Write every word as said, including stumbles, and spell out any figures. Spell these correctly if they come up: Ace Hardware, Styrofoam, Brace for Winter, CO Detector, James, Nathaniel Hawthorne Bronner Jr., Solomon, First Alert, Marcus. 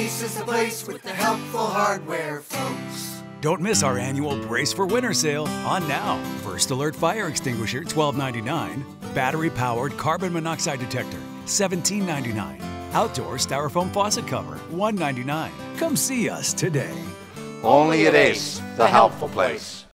Ace is the place with the helpful hardware, folks. Don't miss our annual Brace for Winter sale on now. First Alert Fire Extinguisher, twelve ninety-nine. Battery-powered carbon monoxide detector, seventeen ninety-nine. Outdoor styrofoam faucet cover, one ninety-nine. Come see us today. Only at Ace, the helpful place.